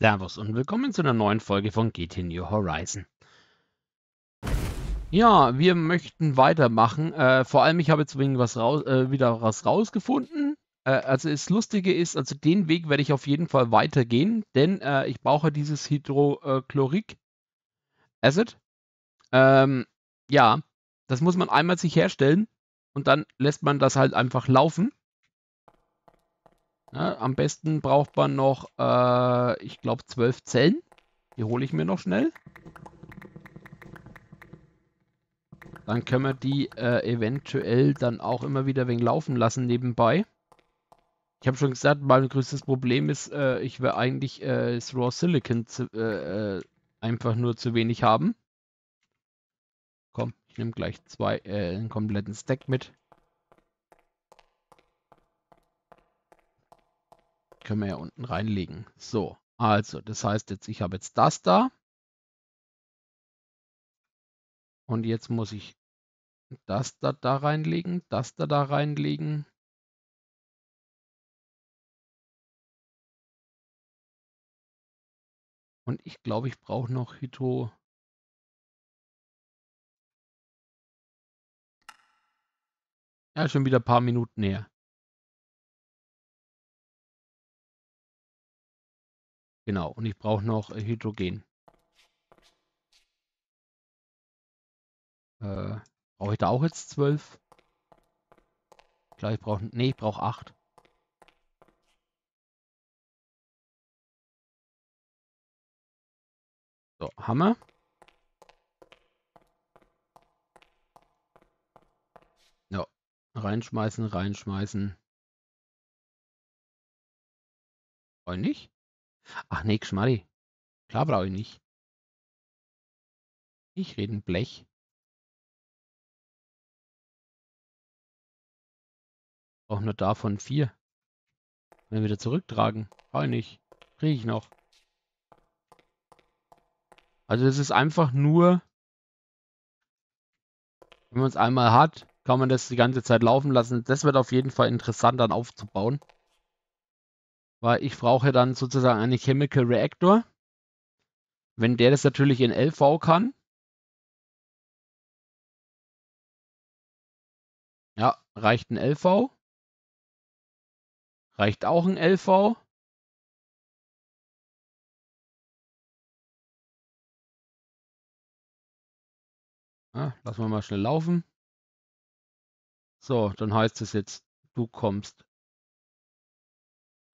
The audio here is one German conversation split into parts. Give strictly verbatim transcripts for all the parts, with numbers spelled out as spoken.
Servus und willkommen zu einer neuen Folge von G T New Horizon. Ja, wir möchten weitermachen. Äh, vor allem, ich habe jetzt wegen was raus, äh, wieder was rausgefunden. Äh, also das Lustige ist, also den Weg werde ich auf jeden Fall weitergehen, denn äh, ich brauche dieses Hydrochloric Acid. Ähm, ja, das muss man einmal sich herstellen und dann lässt man das halt einfach laufen. Ja, am besten braucht man noch, äh, ich glaube, zwölf Zellen. Die hole ich mir noch schnell. Dann können wir die äh, eventuell dann auch immer wieder wegen laufen lassen nebenbei. Ich habe schon gesagt, mein größtes Problem ist, äh, ich will eigentlich äh, das Raw Silicon zu, äh, äh, einfach nur zu wenig haben. Komm, ich nehme gleich zwei, äh, einen kompletten Stack mit. Können wir ja unten reinlegen. So, also, das heißt jetzt, ich habe jetzt das da. Und jetzt muss ich das da, da reinlegen, das da, da reinlegen. Und ich glaube, ich brauche noch Hydro... Ja, schon wieder ein paar Minuten her. Genau, und ich brauche noch Hydrogen. Äh, brauche ich da auch jetzt zwölf? Klar, ich brauche... Ne, ich brauche acht. So, Hammer. Ja, reinschmeißen, reinschmeißen. Brauche ich nicht? Ach nee, Schmarri. Klar brauche ich nicht. Ich rede ein Blech. Brauche nur davon vier. Wenn wir wieder zurücktragen. Brauche ich nicht. Kriege ich noch. Also das ist einfach nur, wenn man es einmal hat, kann man das die ganze Zeit laufen lassen. Das wird auf jeden Fall interessant dann aufzubauen. Weil ich brauche dann sozusagen einen Chemical Reactor. Wenn der das natürlich in L V kann. Ja, reicht ein L V. Reicht auch ein L V. Ja, lassen wir mal schnell laufen. So, dann heißt es jetzt, du kommst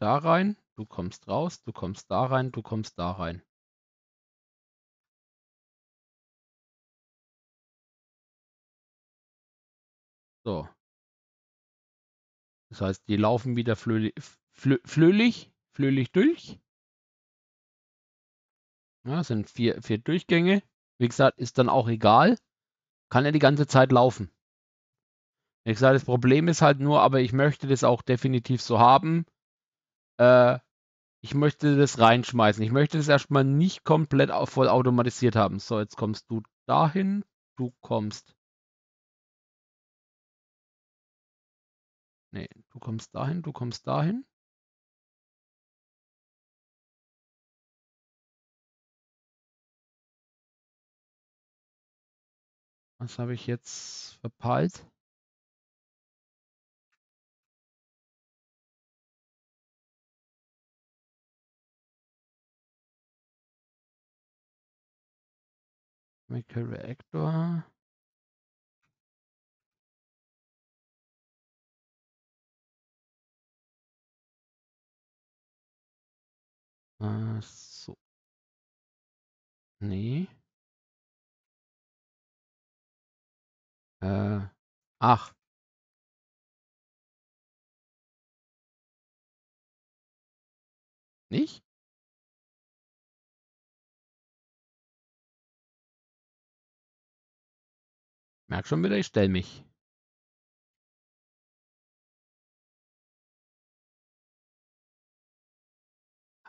da rein, du kommst raus, du kommst da rein, du kommst da rein. So. Das heißt, die laufen wieder flöhlich, flö, flöhlich, flöhlich durch. Ja, das sind vier, vier Durchgänge. Wie gesagt, ist dann auch egal. Kann er die ganze Zeit laufen. Wie gesagt, das Problem ist halt nur, aber ich möchte das auch definitiv so haben. Ich möchte das reinschmeißen. Ich möchte das erstmal nicht komplett voll automatisiert haben. So, jetzt kommst du dahin. Du kommst. Nee, du kommst dahin, du kommst dahin. Was habe ich jetzt verpeilt? Chemical Reactor. Äh, so. Nee. Äh, ach. Nicht? Merk schon wieder, ich stelle mich.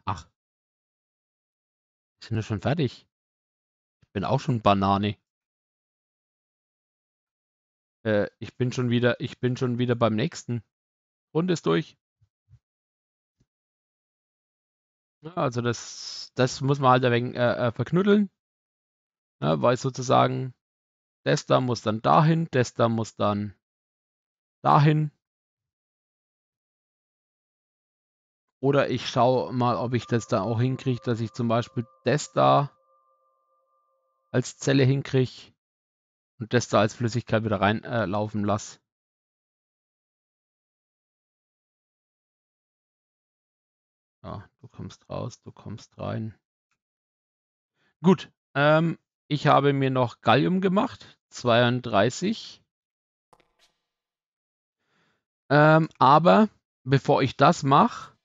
Ach. Sind wir schon fertig? Ich bin auch schon Banane. Äh, ich bin schon wieder, ich bin schon wieder beim nächsten. Runde ist durch. Ja, also das, das muss man halt ein wenig äh, äh, verknütteln, ja, weil sozusagen das da muss dann dahin, das da muss dann dahin. Oder ich schaue mal, ob ich das da auch hinkriege, dass ich zum Beispiel das da als Zelle hinkriege und das da als Flüssigkeit wieder reinlaufen äh, lasse. Ja, du kommst raus, du kommst rein. Gut, ähm, ich habe mir noch Gallium gemacht, zweiunddreißig. Ähm, aber bevor ich das mache,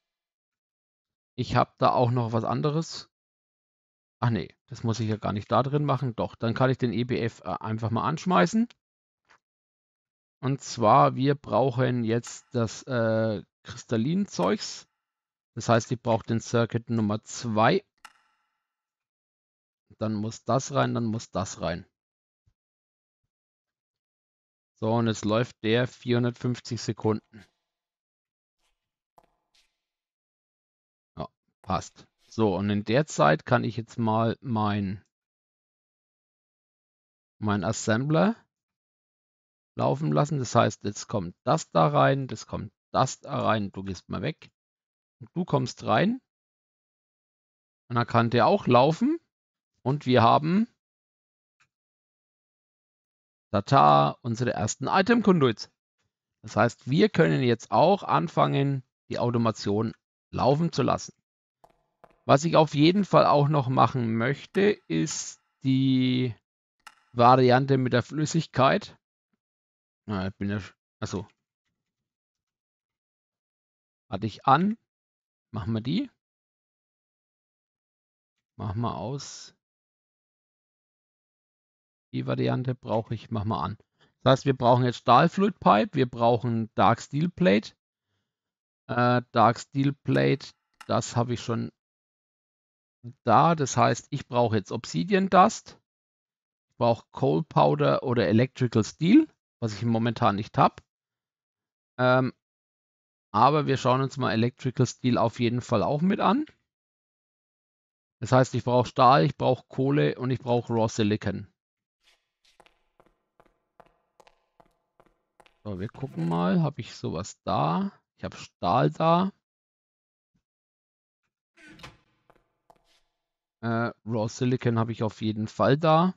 ich habe da auch noch was anderes. Ach nee, das muss ich ja gar nicht da drin machen. Doch, dann kann ich den E B F einfach mal anschmeißen. Und zwar, wir brauchen jetzt das äh, Kristallin-Zeugs. Das heißt, ich brauche den Circuit Nummer zwei. Dann muss das rein, dann muss das rein. So, und jetzt läuft der vierhundertfünfzig Sekunden. Ja, passt. So, und in der Zeit kann ich jetzt mal mein, mein Assembler laufen lassen. Das heißt, jetzt kommt das da rein, das kommt das da rein. Du gehst mal weg. Du kommst rein und dann kann der auch laufen und wir haben tata, unsere ersten Itemkonduits. Das heißt, wir können jetzt auch anfangen, die Automation laufen zu lassen. Was ich auf jeden Fall auch noch machen möchte, ist die Variante mit der Flüssigkeit. Na, ich bin ja, achso. Hatte ich an. Machen wir die. Machen wir aus. Die Variante brauche ich. Machen wir an. Das heißt, wir brauchen jetzt Stahlfluid Pipe. Wir brauchen Dark Steel Plate. Äh, Dark Steel Plate, das habe ich schon da. Das heißt, ich brauche jetzt Obsidian Dust. Ich brauche Coal Powder oder Electrical Steel, was ich momentan nicht habe. Ähm, Aber wir schauen uns mal Electrical Steel auf jeden Fall auch mit an. Das heißt, ich brauche Stahl, ich brauche Kohle und ich brauche Raw Silicon. So, wir gucken mal, habe ich sowas da? Ich habe Stahl da. Äh, Raw Silicon habe ich auf jeden Fall da.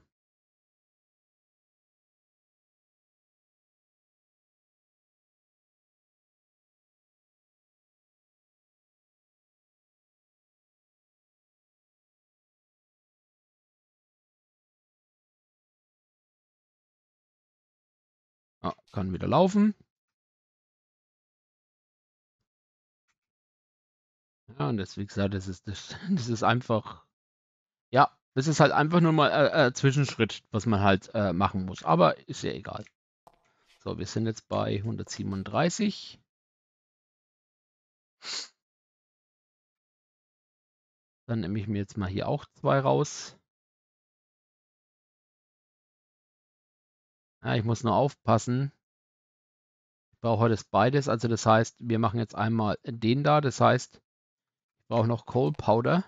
Ah, kann wieder laufen. Ja, und das, wie gesagt, das ist, das, das ist einfach, ja, das ist halt einfach nur mal äh, äh, Zwischenschritt, was man halt äh, machen muss. Aber ist ja egal. So, wir sind jetzt bei hundertsiebenunddreißig. Dann nehme ich mir jetzt mal hier auch zwei raus. Ja, ich muss nur aufpassen. Ich brauche heute beides. Also das heißt, wir machen jetzt einmal den da. Das heißt, ich brauche noch Coal Powder.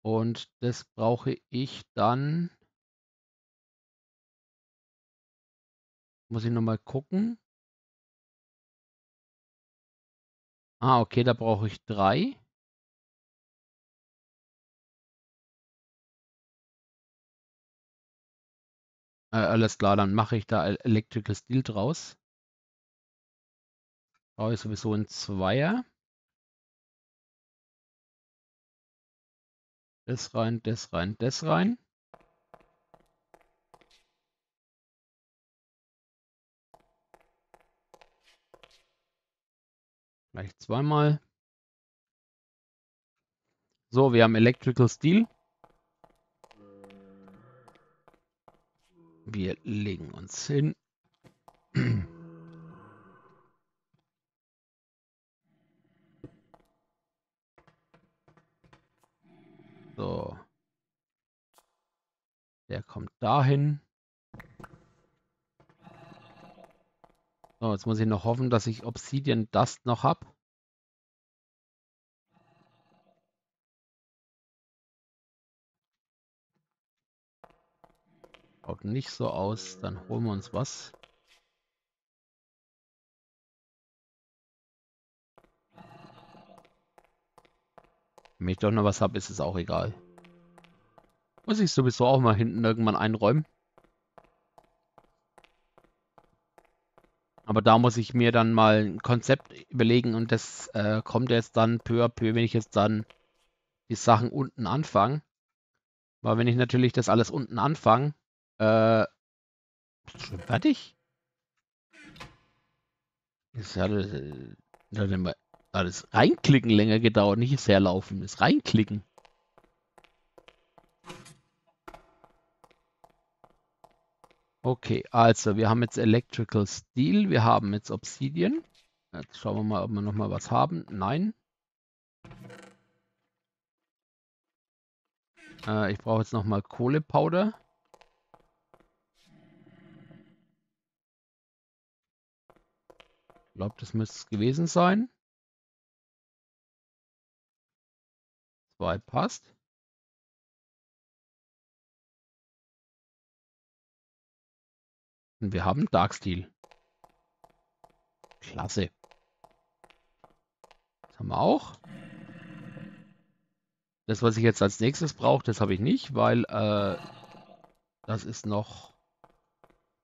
Und das brauche ich dann. Muss ich nochmal gucken. Ah, okay, da brauche ich drei. Alles klar, dann mache ich da Electrical Steel draus. Brauche ich sowieso einen Zweier. Das rein, das rein, das rein. Gleich zweimal. So, wir haben Electrical Steel. Wir legen uns hin. So. Der kommt dahin. So, jetzt muss ich noch hoffen, dass ich Obsidian Dust noch habe. Schaut nicht so aus, dann holen wir uns was. Wenn ich doch noch was habe, ist es auch egal. Muss ich sowieso auch mal hinten irgendwann einräumen. Aber da muss ich mir dann mal ein Konzept überlegen und das äh, kommt jetzt dann peu à peu, wenn ich jetzt dann die Sachen unten anfange. Weil wenn ich natürlich das alles unten anfange, äh, ist das schon fertig? Ist ja immer alles reinklicken länger gedauert, nicht ist herlaufen, ist reinklicken. Okay, also wir haben jetzt Electrical Steel, wir haben jetzt Obsidian. Jetzt schauen wir mal, ob wir nochmal was haben. Nein. Äh, ich brauche jetzt nochmal Coal Powder. Ich glaube, das müsste es gewesen sein. Zwei passt. Und wir haben Dark Steel. Klasse. Das haben wir auch. Das, was ich jetzt als nächstes brauche, das habe ich nicht, weil äh, das ist noch...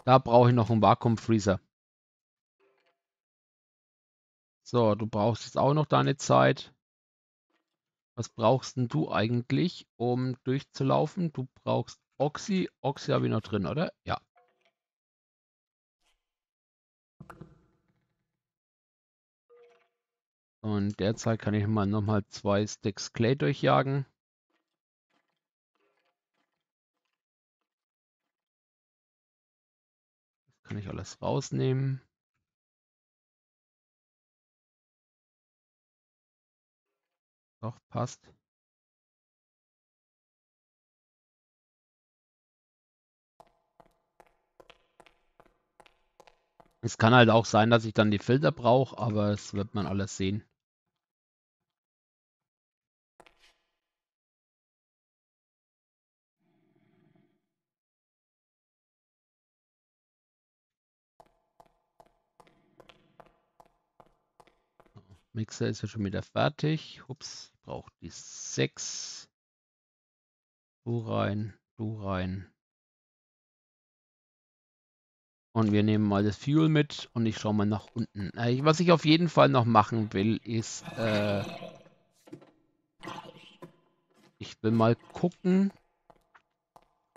Da brauche ich noch einen Vakuum-Freezer. So, du brauchst jetzt auch noch deine Zeit. Was brauchst denn du eigentlich, um durchzulaufen? Du brauchst Oxy. Oxy habe ich noch drin, oder? Ja. Und derzeit kann ich mal nochmal zwei Sticks Clay durchjagen. Das kann ich alles rausnehmen. Doch, passt. Es kann halt auch sein, dass ich dann die Filter brauche, aber das wird man alles sehen. Mixer ist ja schon wieder fertig. Ups, ich brauche die sechs. Du rein, du rein. Und wir nehmen mal das Fuel mit und ich schaue mal nach unten. Äh, was ich auf jeden Fall noch machen will, ist... Äh, ich will mal gucken,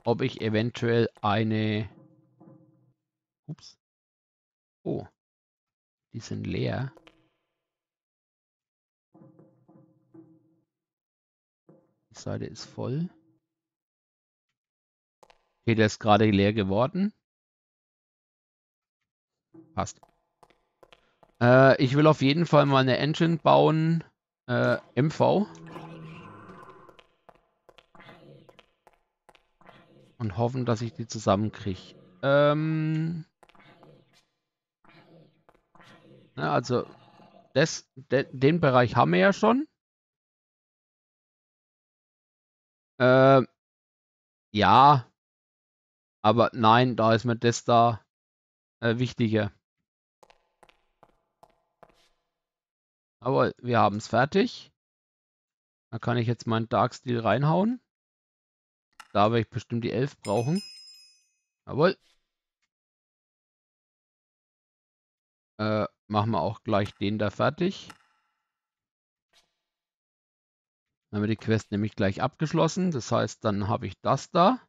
ob ich eventuell eine... Ups. Oh. Die sind leer. Die Seite ist voll. Okay, der ist gerade leer geworden. Passt. Äh, ich will auf jeden Fall mal eine Engine bauen. Äh, M V. Und hoffen, dass ich die zusammenkriege. Ähm ja, also, das, de, den Bereich haben wir ja schon. Äh, ja, aber nein, da ist mir das da äh, wichtiger. Aber wir haben es fertig. Da kann ich jetzt meinen Dark Steel reinhauen. Da werde ich bestimmt die elf brauchen. Jawohl. Äh, machen wir auch gleich den da fertig. Dann haben wir die Quest nämlich gleich abgeschlossen. Das heißt, dann habe ich das da.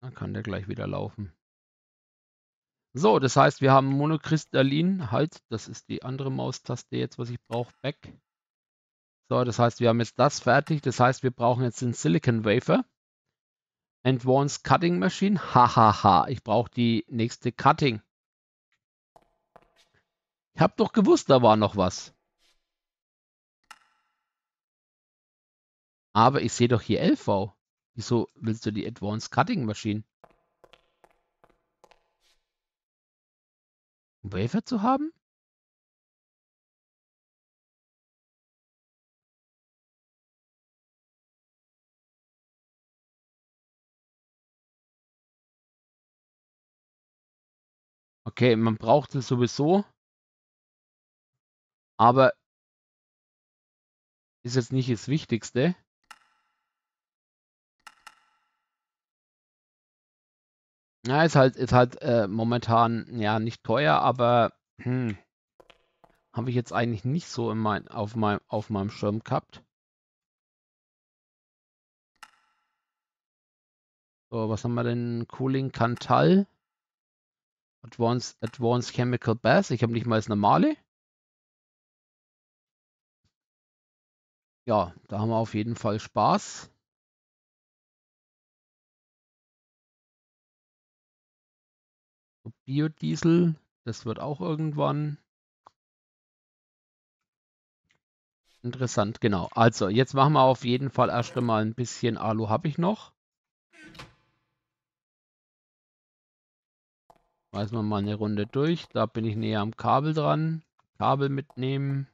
Dann kann der gleich wieder laufen. So, das heißt, wir haben monokristallin. Halt, das ist die andere Maustaste jetzt, was ich brauche. Back. So, das heißt, wir haben jetzt das fertig. Das heißt, wir brauchen jetzt den Silicon Wafer. Advanced Cutting Machine. Hahaha, ha, ha. Ich brauche die nächste Cutting. Ich hab doch gewusst, da war noch was. Aber ich sehe doch hier L V. Wieso willst du die Advanced Cutting Machine? Um Wafer zu haben? Okay, man braucht es sowieso. Aber ist jetzt nicht das Wichtigste. Ja, ist halt, ist halt äh, momentan ja nicht teuer, aber hm, habe ich jetzt eigentlich nicht so in mein, auf, mein, auf meinem Schirm gehabt. So, was haben wir denn? Cooling Cantal. Advanced, Advanced Chemical Bath. Ich habe nicht mal das normale. Ja, da haben wir auf jeden Fall Spaß. Biodiesel, das wird auch irgendwann interessant, genau. Also, jetzt machen wir auf jeden Fall erst einmal ein bisschen Alu habe ich noch. Weisen wir mal eine Runde durch. Da bin ich näher am Kabel dran. Kabel mitnehmen.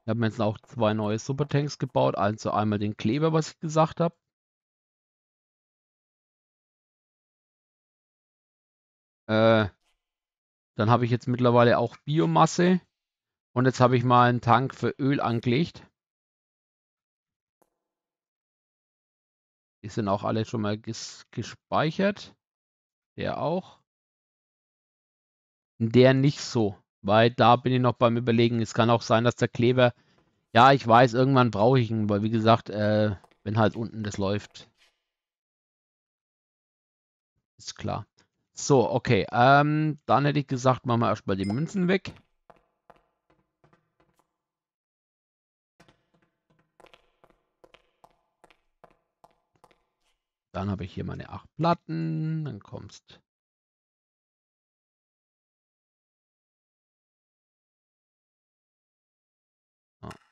Ich habe mir jetzt auch zwei neue Supertanks gebaut. Also einmal den Kleber, was ich gesagt habe. Äh, dann habe ich jetzt mittlerweile auch Biomasse. Und jetzt habe ich mal einen Tank für Öl angelegt. Die sind auch alle schon mal ges gespeichert. Der auch. Der nicht so. Weil da bin ich noch beim Überlegen. Es kann auch sein, dass der Kleber... Ja, ich weiß, irgendwann brauche ich ihn. Weil wie gesagt, äh, wenn halt unten das läuft. Ist klar. So, okay. Ähm, dann hätte ich gesagt, machen wir erstmal die Münzen weg. Dann habe ich hier meine acht Platten. Dann kommst.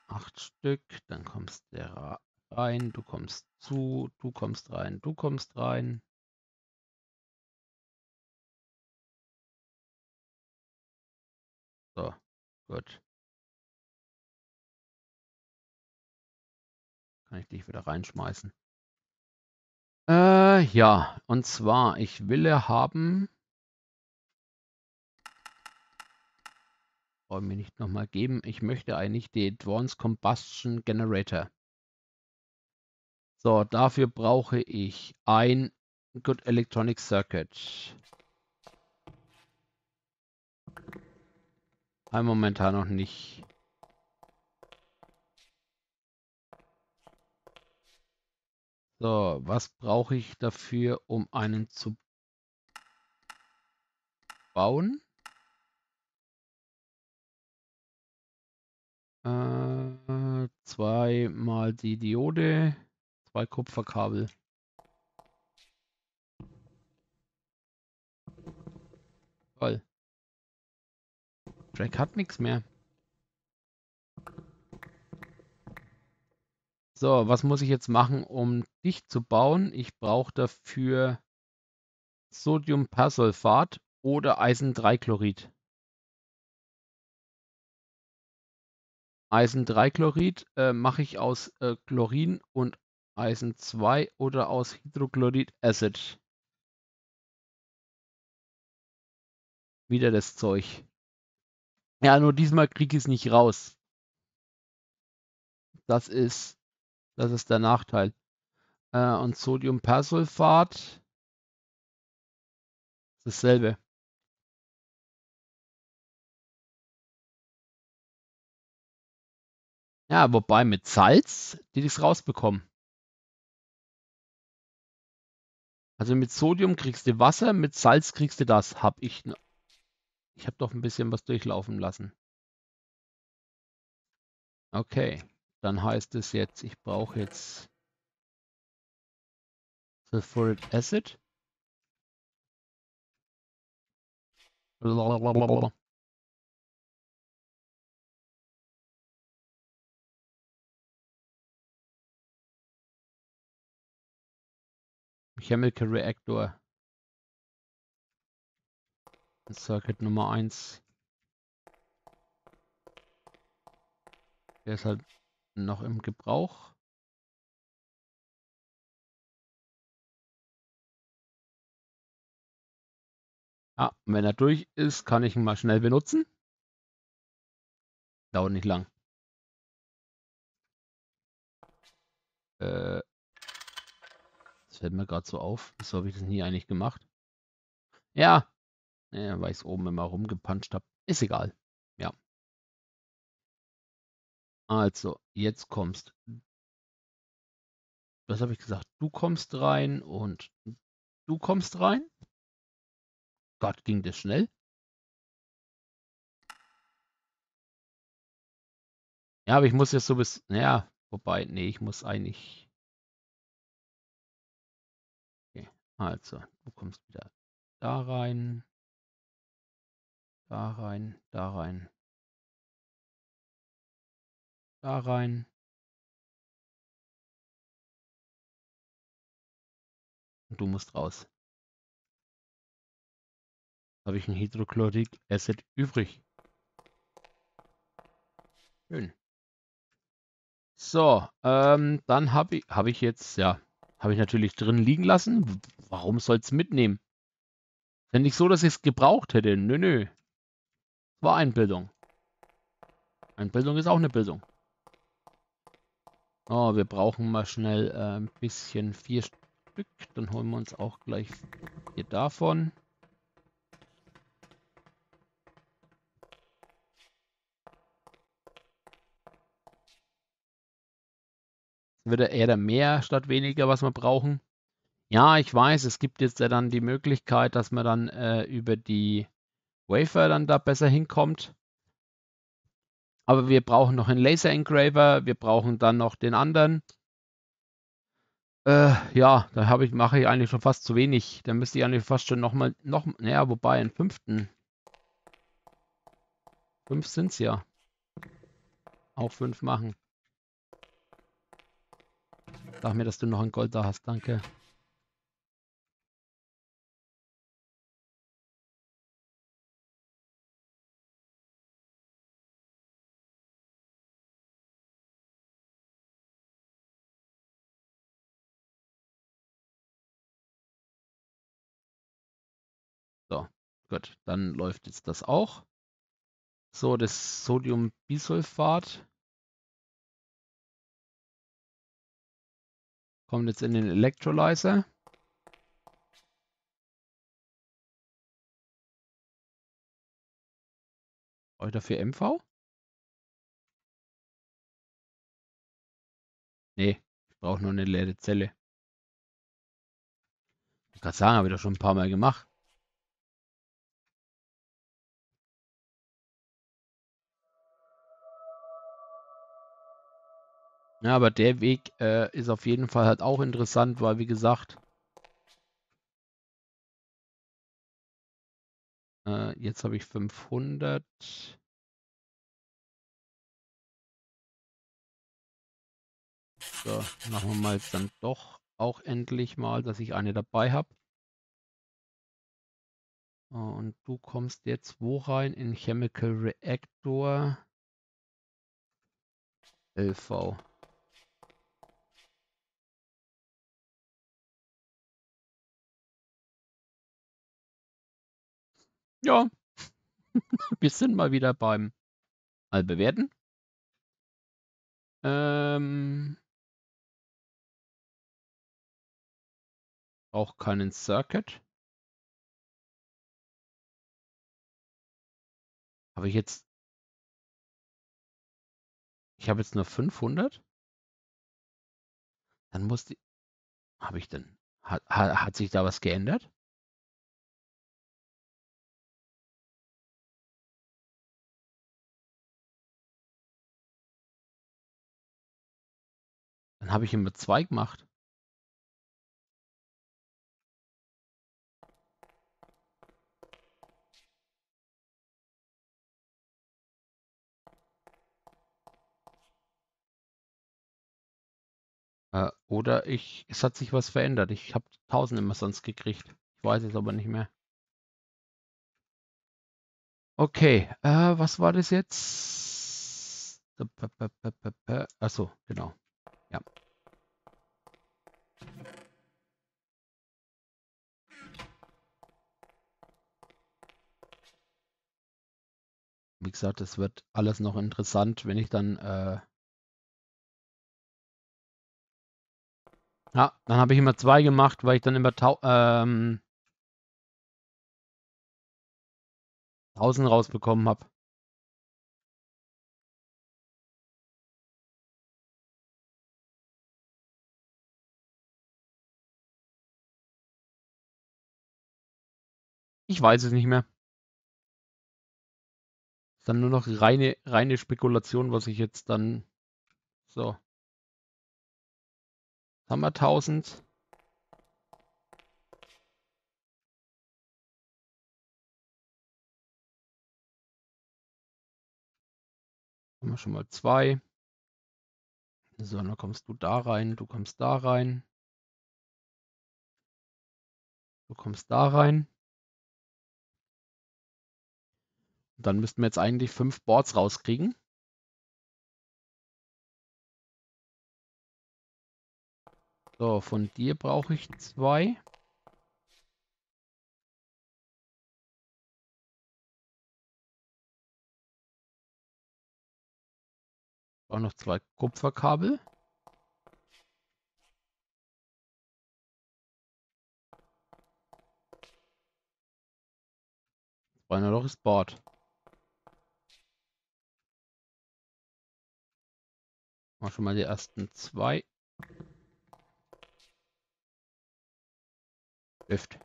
Acht Stück. Dann kommst du rein. Du kommst zu. Du kommst rein. Du kommst rein. So, gut. Kann ich dich wieder reinschmeißen. Äh, ja, und zwar, ich will haben... Wollen wir nicht nochmal geben. Ich möchte eigentlich die Advanced Combustion Generator. So, dafür brauche ich ein Good Electronic Circuit. Momentan noch nicht. So, was brauche ich dafür, um einen zu bauen? Äh, zweimal die Diode, zwei Kupferkabel. Toll. Track hat nichts mehr. So, was muss ich jetzt machen, um dich zu bauen? Ich brauche dafür Sodium Persulfat oder Eisen drei Chlorid. Eisen drei Chlorid äh, mache ich aus äh, Chlorin und Eisen zwei oder aus Hydrochloric Acid. Wieder das Zeug. Ja, nur diesmal kriege ich es nicht raus. Das ist, das ist der Nachteil. Äh, und Sodiumpersulfat. Dasselbe. Ja, wobei mit Salz, die das rausbekommen. Also mit Sodium kriegst du Wasser, mit Salz kriegst du das. Hab ich... Ich habe doch ein bisschen was durchlaufen lassen. Okay, dann heißt es jetzt, ich brauche jetzt Sulfuric Acid. Blablabla. Chemical Reactor. Circuit Nummer eins. Der ist halt noch im Gebrauch. Ah, wenn er durch ist, kann ich ihn mal schnell benutzen. Dauert nicht lang. Äh, das fällt mir gerade so auf. Wieso habe ich das nie eigentlich gemacht? Ja. Ja, weil ich es oben immer rumgepanscht habe. Ist egal. Ja. Also, jetzt kommst. Was habe ich gesagt? Du kommst rein und du kommst rein. Gott, ging das schnell. Ja, aber ich muss jetzt so bis... Naja, wobei, nee, ich muss eigentlich... Okay, also, du kommst wieder da rein. Da rein, da rein. Da rein. Und du musst raus. Habe ich ein Hydrochloric Acid übrig. Schön. So, ähm, dann habe ich, hab ich jetzt, ja, habe ich natürlich drin liegen lassen. Warum soll es mitnehmen? Ist ja nicht so, dass ich es gebraucht hätte. Nö, nö. Es war Einbildung. Einbildung ist auch eine Bildung. Oh, wir brauchen mal schnell äh, ein bisschen vier Stück. Dann holen wir uns auch gleich hier davon. Wird eher der mehr statt weniger, was wir brauchen. Ja, ich weiß, es gibt jetzt ja dann die Möglichkeit, dass man dann äh, über die Wafer dann da besser hinkommt. Aber wir brauchen noch einen Laser Engraver, wir brauchen dann noch den anderen. Äh, ja, da habe ich, mache ich eigentlich schon fast zu wenig. Da müsste ich eigentlich fast schon nochmal, noch, naja, wobei einen fünften. Fünf sind es ja. Auch fünf machen. Sag mir, dass du noch ein Gold da hast, danke. So, gut, dann läuft jetzt das auch. So, das Sodium Persulfat kommt jetzt in den Electrolyzer. Brauche ich dafür M V? Nee, ich brauche nur eine leere Zelle. Ich kann sagen, habe ich das schon ein paar Mal gemacht. Ja, aber der Weg äh, ist auf jeden Fall halt auch interessant, weil wie gesagt, äh, jetzt habe ich fünfhundert. So, machen wir mal jetzt dann doch auch endlich mal, dass ich eine dabei habe. Und du kommst jetzt wo rein? In Chemical Reactor L V. Ja, wir sind mal wieder beim Allbewerten. Ähm, auch keinen Circuit. Habe ich jetzt... Ich habe jetzt nur fünfhundert? Dann musste... Habe ich denn... Hat, hat sich da was geändert? Dann habe ich immer zwei gemacht. Äh, oder ich, es hat sich was verändert. Ich habe tausend immer sonst gekriegt. Ich weiß es aber nicht mehr. Okay, äh, was war das jetzt? Achso, genau. Ja. Wie gesagt, es wird alles noch interessant, wenn ich dann... Äh ja, dann habe ich immer zwei gemacht, weil ich dann immer ähm, tausend rausbekommen habe. Ich weiß es nicht mehr. Dann nur noch reine, reine Spekulation, was ich jetzt dann... So. Jetzt haben wir tausend. Haben wir schon mal zwei. So, dann kommst du da rein, du kommst da rein. Du kommst da rein. Dann müssten wir jetzt eigentlich fünf Boards rauskriegen. So, von dir brauche ich zwei. Ich brauche noch zwei Kupferkabel. Das war ein loses Board. Schon mal die ersten zwei. Lift.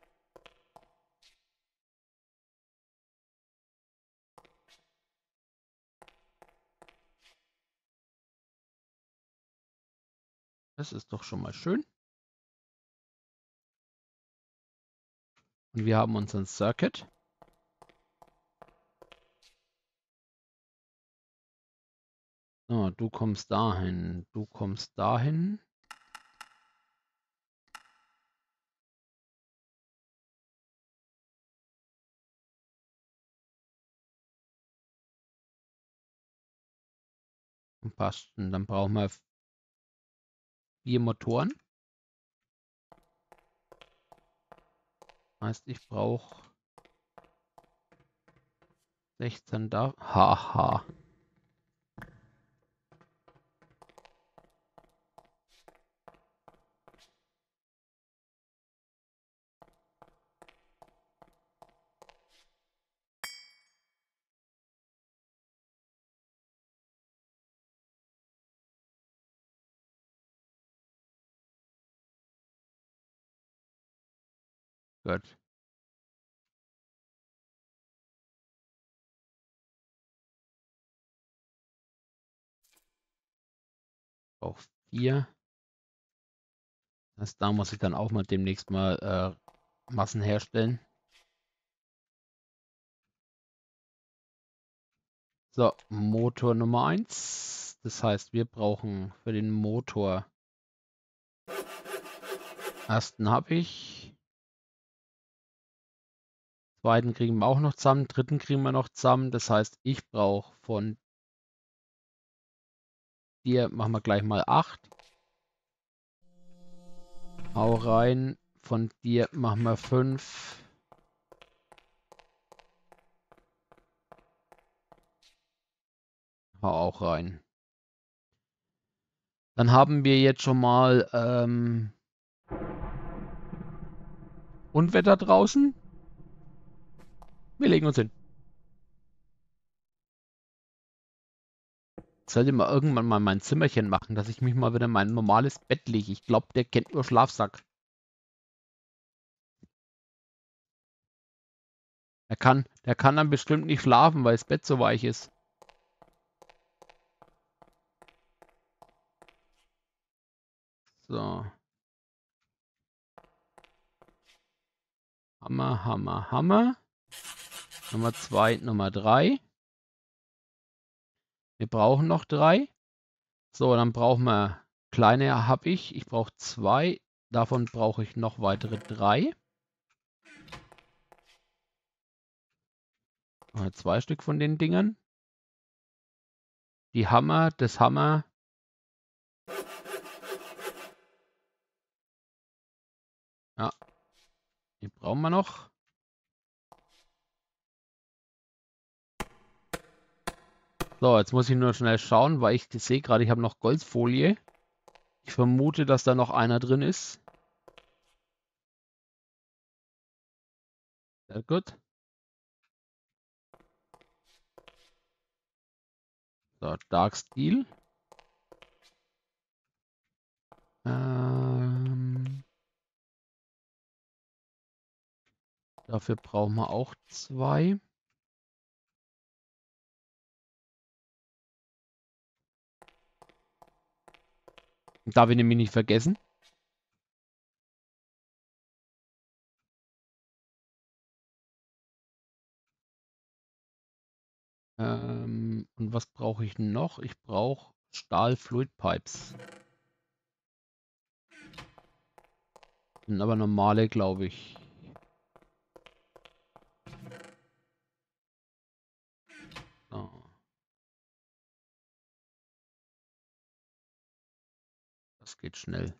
Das ist doch schon mal schön. Und wir haben unseren Circuit. So, du kommst dahin, du kommst dahin. Und passt. Und dann brauchen wir vier Motoren. Das heißt, ich brauche sechzehn da. Haha. Gut. Auch vier. Das, da muss ich dann auch mal demnächst mal äh, Massen herstellen. So, Motor Nummer eins. Das heißt, wir brauchen für den Motor. Ersten habe ich. Zweiten kriegen wir auch noch zusammen, dritten kriegen wir noch zusammen. Das heißt, ich brauche von dir, machen wir gleich mal acht. Hau rein, von dir machen wir fünf. Hau auch rein. Dann haben wir jetzt schon mal ähm, Unwetter draußen. Wir legen uns hin. Ich sollte mal irgendwann mal mein Zimmerchen machen, dass ich mich mal wieder in mein normales Bett lege. Ich glaube, der kennt nur Schlafsack. Der kann, der kann dann bestimmt nicht schlafen, weil das Bett so weich ist. So. Hammer, Hammer, Hammer. Nummer zwei, Nummer drei. Wir brauchen noch drei. So, dann brauchen wir Kleine habe ich. Ich brauche zwei. Davon brauche ich noch weitere drei. Zwei Stück von den Dingern. Die Hammer, das Hammer. Ja. Die brauchen wir noch. So, jetzt muss ich nur schnell schauen, weil ich sehe gerade, ich habe noch Golzfolie. Ich vermute, dass da noch einer drin ist. Sehr gut. So, Dark Steel. Ähm, dafür brauchen wir auch zwei. Darf ich nämlich nicht vergessen. Ähm, und was brauche ich noch? Ich brauche Stahlfluid Pipes. Sind aber normale, glaube ich. So. Das geht schnell.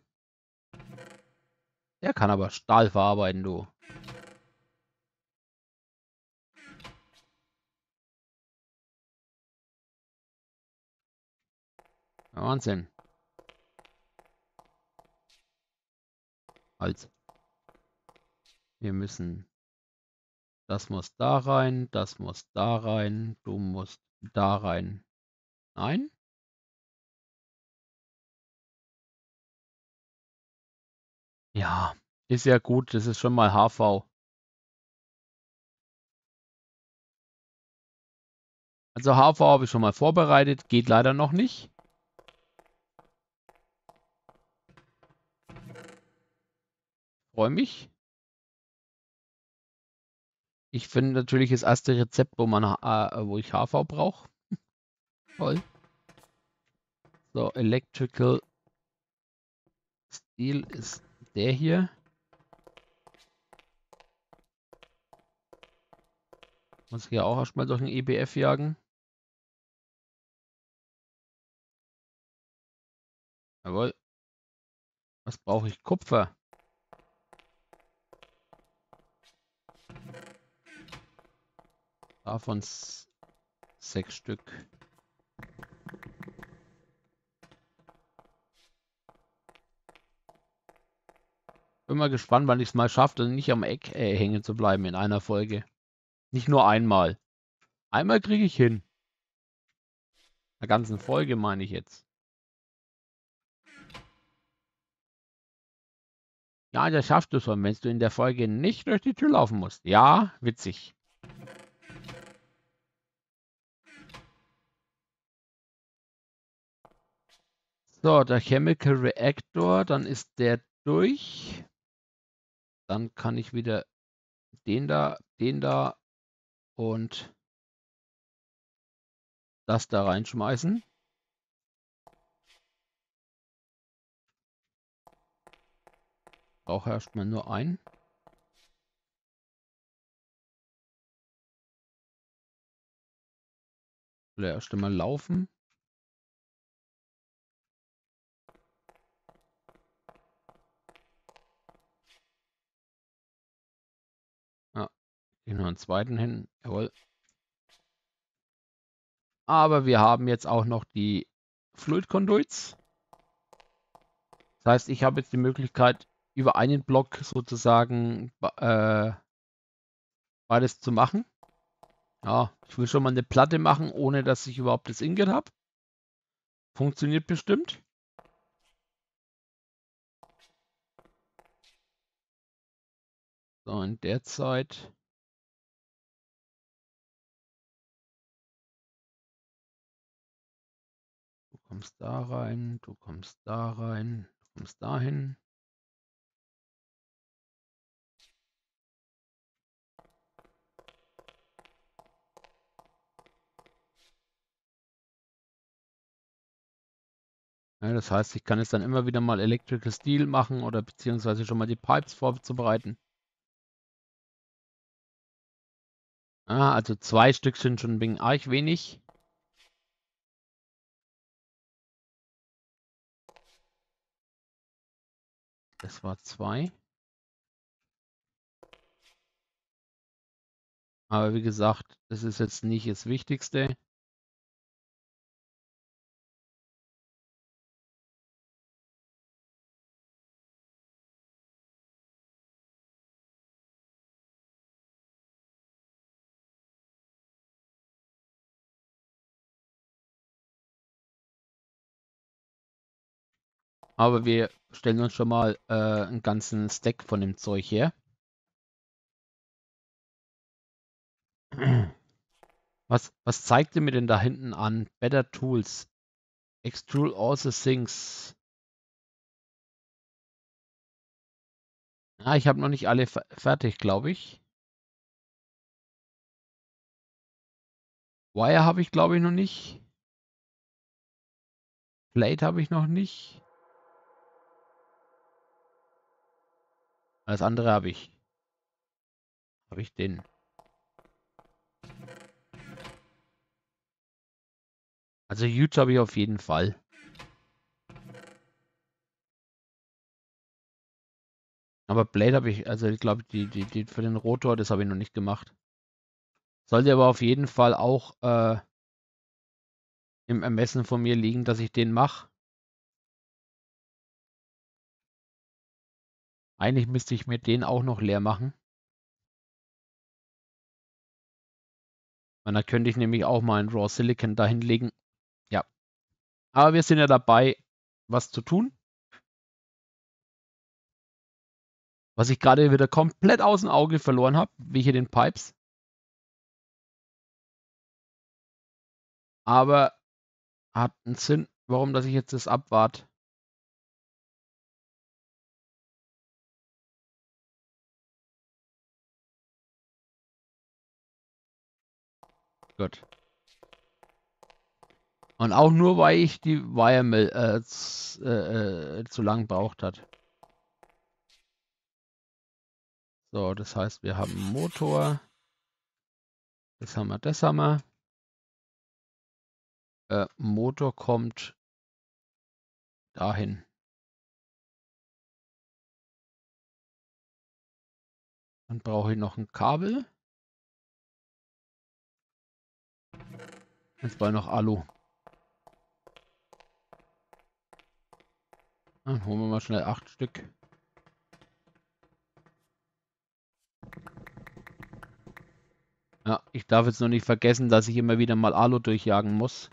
Der kann aber Stahl verarbeiten, du. Wahnsinn. Also, wir müssen... Das muss da rein, das muss da rein, du musst da rein. Nein? Ja, ist ja gut, das ist schon mal H V. Also H V habe ich schon mal vorbereitet, geht leider noch nicht. Freue mich. Ich finde natürlich das erste Rezept, wo man äh, wo ich H V brauche. Toll. So, Electrical Steel ist der hier. Muss ich ja auch erstmal durch den E B F jagen. Jawohl. Was brauche ich? Kupfer. Davon sechs Stück. Bin mal gespannt, wann ich es mal schaffe, nicht am Eck äh, hängen zu bleiben in einer Folge. Nicht nur einmal. Einmal kriege ich hin. Eine ganze Folge meine ich jetzt. Ja, das schaffst du schon, wenn du in der Folge nicht durch die Tür laufen musst. Ja, witzig. So, der Chemical Reactor, dann ist der durch. Dann kann ich wieder den da, den da und das da reinschmeißen. Brauche erstmal nur einen. Erst mal laufen. Noch einen zweiten hin, jawohl. Aber wir haben jetzt auch noch die Fluidkonduits. Das heißt, ich habe jetzt die Möglichkeit, über einen Block sozusagen äh, beides zu machen. Ja, ich will schon mal eine Platte machen, ohne dass ich überhaupt das Ingot habe. Funktioniert bestimmt. So, in der Zeit... Du kommst da rein, du kommst da rein, du kommst dahin. Ja, das heißt, ich kann jetzt dann immer wieder mal Electrical Steel machen oder beziehungsweise schon mal die Pipes vorzubereiten. Ah, also zwei Stück sind schon ein bisschen arg wenig. Das war zwei. Aber wie gesagt, das ist jetzt nicht das Wichtigste. Aber wir stellen uns schon mal äh, einen ganzen Stack von dem Zeug her. Was, was zeigt ihr mir denn da hinten an? Better Tools. Extrude all the things. Ah, ich habe noch nicht alle fe fertig, glaube ich. Wire habe ich, glaube ich, noch nicht. Blade habe ich noch nicht. Das andere habe ich. Habe ich den. Also Huge habe ich auf jeden Fall. Aber Blade habe ich, also ich glaube, die, die, die für den Rotor, das habe ich noch nicht gemacht. Sollte aber auf jeden Fall auch äh, im Ermessen von mir liegen, dass ich den mache. Eigentlich müsste ich mir den auch noch leer machen. Und da könnte ich nämlich auch mal ein Raw Silicon dahin legen. Ja. Aber wir sind ja dabei, was zu tun. Was ich gerade wieder komplett aus dem Auge verloren habe, wie hier den Pipes. Aber hat einen Sinn, warum dass ich jetzt das abwarte. Gut. Und auch nur, weil ich die Wiremill äh, zu, äh, zu lang braucht hat. So, das heißt, wir haben Motor. Das haben wir, das haben wir. Äh, Motor kommt dahin. Dann brauche ich noch ein Kabel. Jetzt war noch Alu. Dann holen wir mal schnell acht Stück. Ja, ich darf jetzt noch nicht vergessen, dass ich immer wieder mal Alu durchjagen muss.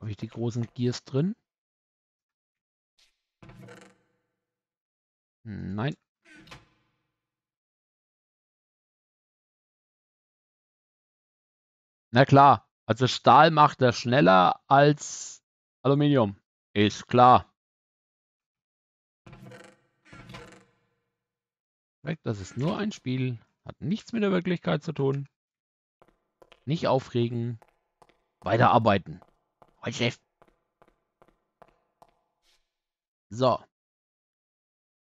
Habe ich die großen Gears drin? Nein. Na klar, also Stahl macht er schneller als Aluminium. Ist klar. Das ist nur ein Spiel. Hat nichts mit der Wirklichkeit zu tun. Nicht aufregen. Weiterarbeiten. So.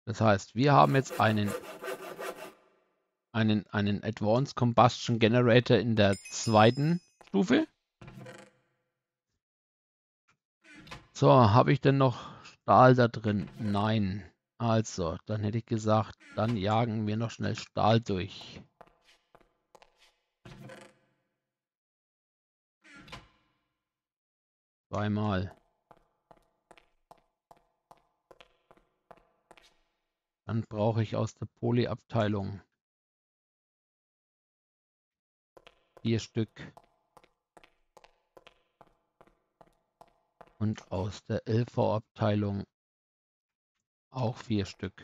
Das heißt, wir haben jetzt einen... Einen, einen Advanced Combustion Generator in der zweiten Stufe. So, habe ich denn noch Stahl da drin? Nein. Also, dann hätte ich gesagt, dann jagen wir noch schnell Stahl durch. Zweimal. Dann brauche ich aus der Polyabteilung vier Stück. Und aus der L V-Abteilung auch vier Stück.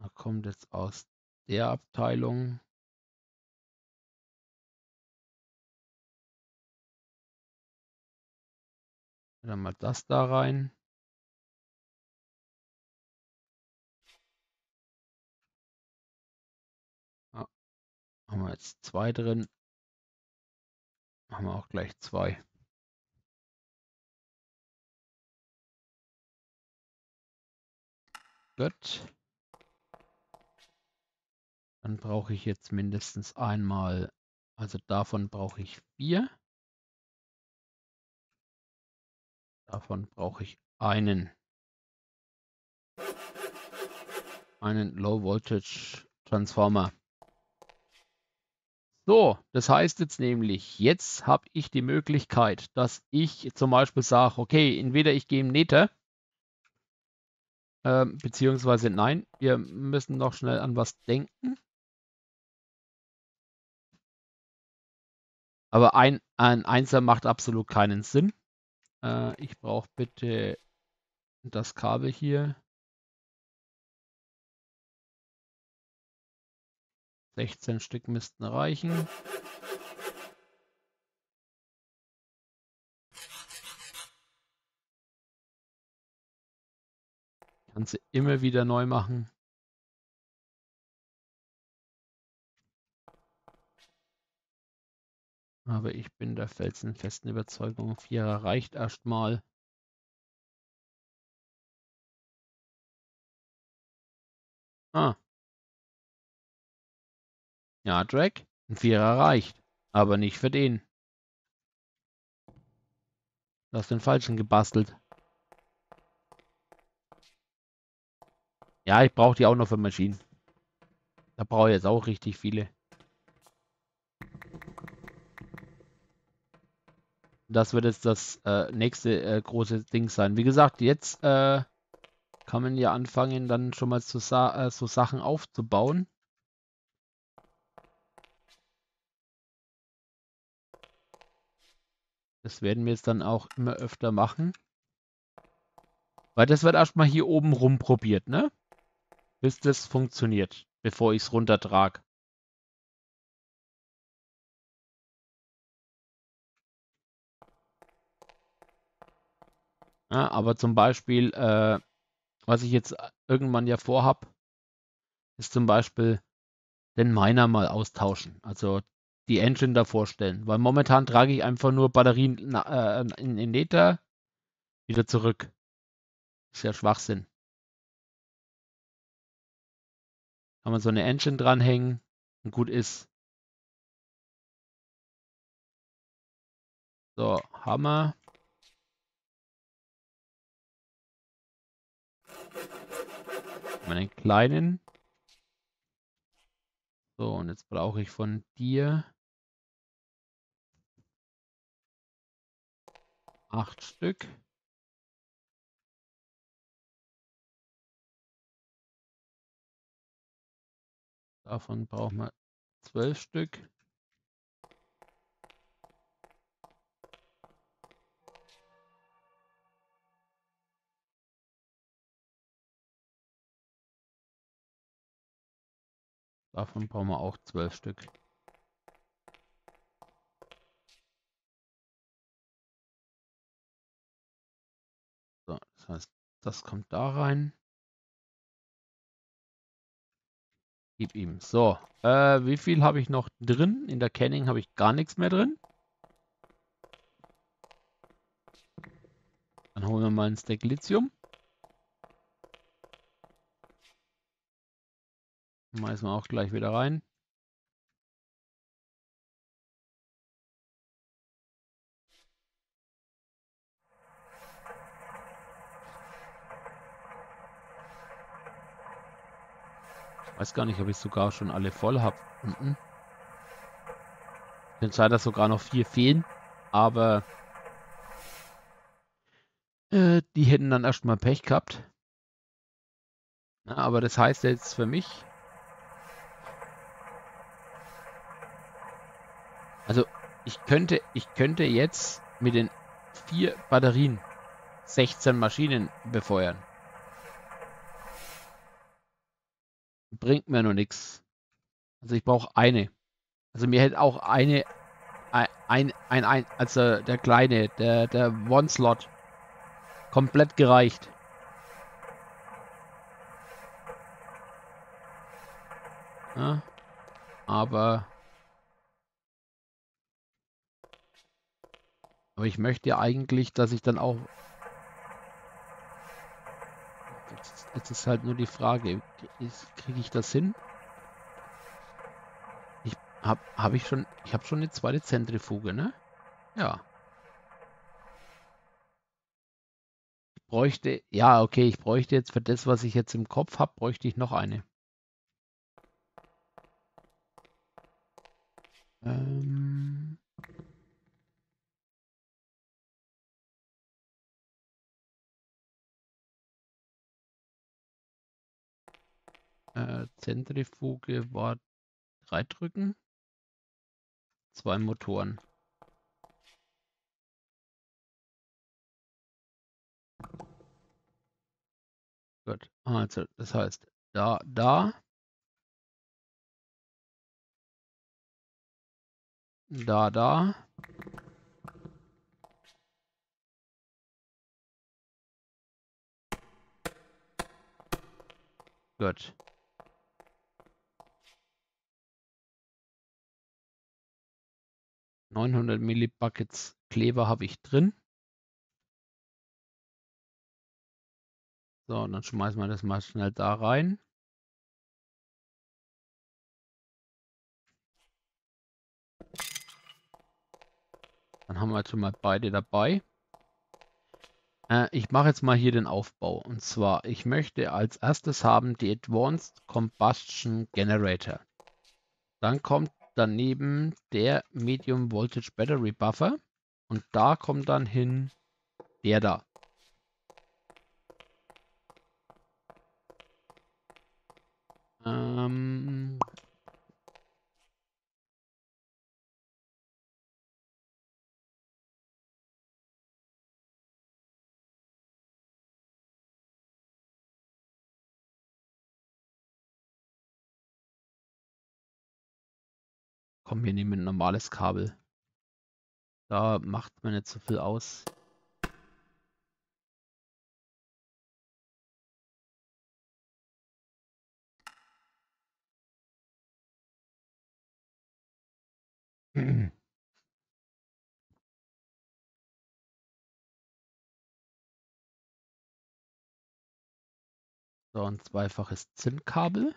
Da kommt jetzt aus der Abteilung dann mal das da rein. Haben wir jetzt zwei drin. Machen wir auch gleich zwei. Gut. Dann brauche ich jetzt mindestens einmal, also davon brauche ich vier. Davon brauche ich einen. Einen Low Voltage Transformer. So, das heißt jetzt nämlich, jetzt habe ich die Möglichkeit, dass ich zum Beispiel sage, okay, entweder ich gehe im Nether, äh, beziehungsweise nein, wir müssen noch schnell an was denken. Aber ein, ein Einser macht absolut keinen Sinn. Äh, ich brauche bitte das Kabel hier. sechzehn Stück müssten reichen. Kannst du immer wieder neu machen. Aber ich bin der felsenfesten Überzeugung, Vierer reicht erstmal. Ah. Ja, Drag, ein Vierer reicht, aber nicht für den. Du hast den Falschen gebastelt. Ja, ich brauche die auch noch für Maschinen. Da brauche ich jetzt auch richtig viele. Das wird jetzt das äh, nächste äh, große Ding sein. Wie gesagt, jetzt äh, kann man ja anfangen, dann schon mal so, äh, so Sachen aufzubauen. Das werden wir jetzt dann auch immer öfter machen. Weil das wird erstmal hier oben rum probiert, ne? Bis das funktioniert, bevor ich es runtertrage. Ja, aber zum Beispiel, äh, was ich jetzt irgendwann ja vorhab, ist zum Beispiel den Miner mal austauschen. Also die Engine davor stellen, weil momentan trage ich einfach nur Batterien äh, in den Nether wieder zurück. Ist ja Schwachsinn. Kann man so eine Engine dranhängen und gut ist. So, Hammer. Meinen kleinen. So, und jetzt brauche ich von dir acht Stück. Davon brauchen wir zwölf Stück. Davon brauchen wir auch zwölf Stück. So, das heißt, das kommt da rein. Gib ihm. So, äh, wie viel habe ich noch drin? In der Canning habe ich gar nichts mehr drin. Dann holen wir mal einen Stack Lithium. Schmeißen wir auch gleich wieder rein. Weiß gar nicht, ob ich sogar schon alle voll habe unten. Kann sein, dass sogar noch vier fehlen, aber äh, die hätten dann erstmal Pech gehabt. Na, aber das heißt jetzt für mich. Also, ich könnte, ich könnte jetzt mit den vier Batterien sechzehn Maschinen befeuern. Bringt mir noch nichts. Also, ich brauche eine. Also, mir hätte auch eine, ein, ein, ein, ein also der kleine, der, der One-Slot komplett gereicht. Ja, aber Aber ich möchte ja eigentlich, dass ich dann auch... Jetzt ist halt nur die Frage, kriege ich das hin? Ich habe hab ich schon, ich habe schon eine zweite Zentrifuge, ne? Ja. Ich bräuchte, ja, okay, ich bräuchte jetzt für das, was ich jetzt im Kopf habe, bräuchte ich noch eine. Ähm... Äh, Zentrifuge war drei drücken, zwei Motoren. Gut, also das heißt, da, da, da, da, gut. neunhundert Millibuckets Kleber habe ich drin. So, und dann schmeißen wir das mal schnell da rein. Dann haben wir jetzt schon mal beide dabei. Äh, ich mache jetzt mal hier den Aufbau. Und zwar, ich möchte als erstes haben die Advanced Combustion Generator. Dann kommt daneben der Medium Voltage Battery Buffer. Und da kommt dann hin der da. Ähm Komm, wir nehmen ein normales Kabel. Da macht man nicht so viel aus. So, ein zweifaches Zinnkabel.